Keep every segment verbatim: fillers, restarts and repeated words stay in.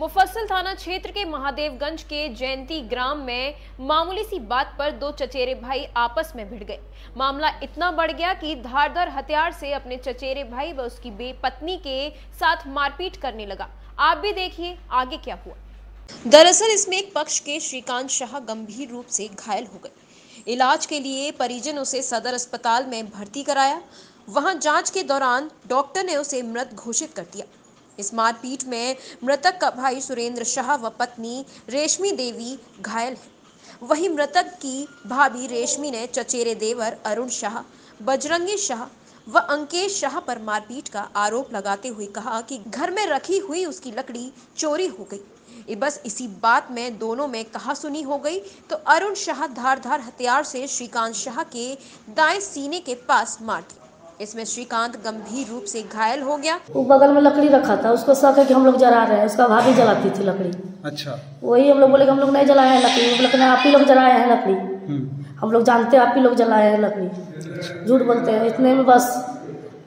मुफस्सल थाना क्षेत्र के महादेवगंज के जयंती ग्राम में मामूली सी बात पर दो चचेरे भाई आपस में भिड़ गए। मामला इतना बढ़ गया कि धारदार हथियार से अपने चचेरे भाई व उसकी बेपत्नी के साथ मारपीट करने लगा। आप भी देखिए आगे क्या हुआ। दरअसल इसमें एक पक्ष के श्रीकांत शाह गंभीर रूप से घायल हो गए। इलाज के लिए परिजनों से सदर अस्पताल में भर्ती कराया। वहां जांच के दौरान डॉक्टर ने उसे मृत घोषित कर दिया। इस मारपीट में मृतक का भाई सुरेंद्र शाह व पत्नी रेशमी देवी घायल है। वहीं मृतक की भाभी रेशमी ने चचेरे देवर अरुण शाह, बजरंगी शाह व अंकेश शाह पर मारपीट का आरोप लगाते हुए कहा कि घर में रखी हुई उसकी लकड़ी चोरी हो गई। बस इसी बात में दोनों में कहासुनी हो गई तो अरुण शाह धारदार हथियार से श्रीकांत शाह के दाएं सीने के पास मार दिया। इसमें श्रीकांत गंभीर रूप से घायल हो गया। वो बगल में लकड़ी रखा था, उसको शक है कि हम लोग जला रहे हैं। उसका भाभी जलाती थी लकड़ी। अच्छा। वही हम लोग बोले कि हम लोग नहीं जलाया है लकड़ी, लकड़ी आप ही लोग जलाया है लकड़ी, हम लोग जानते हैं आप ही लोग जलाया है लकड़ी, झूठ बोलते हैं। इतने में बस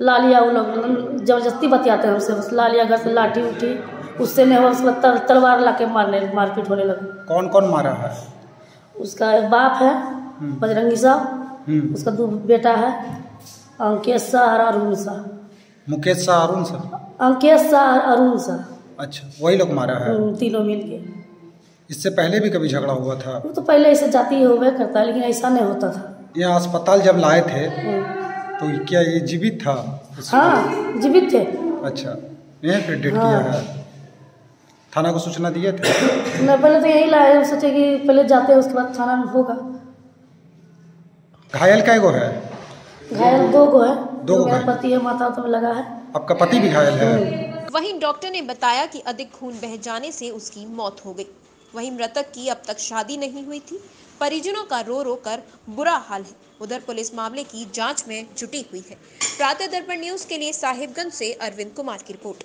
ला लिया, वो लोग जबरदस्ती बतियाते हैं उससे, बस ला लिया घर से लाठी उठी, उससे नहीं हुआ तर, तलवार ला के मारने मारपीट होने लगी। कौन कौन मारा है? उसका बाप है बजरंगी साहब, उसका दो बेटा है अंकेश शाह और अरुण शाह। मुकेश शाह अरुण शाह अंकेश शाह और अरुण शाह। अच्छा, वही लोग मारा है तीनों मिलके। इससे पहले भी कभी झगड़ा हुआ था? वो तो पहले ऐसे जाती हुआ करता, लेकिन ऐसा नहीं होता था। यहाँ अस्पताल जब लाए थे तो क्या ये जीवित था? हाँ, जीवित थे। अच्छा, यहीं पे डेट किया है? थाना को सूचना दिए थे? नहीं, पहले तो यही लाए, सोचे कि पहले जाते हैं उसके बाद थाना में होगा। घायल कै गो है? घायल दो गो है, दो गो पति है, माता तो लगा है। आपका पति भी घायल है? वहीं डॉक्टर ने बताया कि अधिक खून बह जाने से उसकी मौत हो गई। वहीं मृतक की अब तक शादी नहीं हुई थी। परिजनों का रो रो कर बुरा हाल है। उधर पुलिस मामले की जांच में जुटी हुई है। प्रातः दर्पण न्यूज के लिए साहिबगंज से अरविंद कुमार की रिपोर्ट।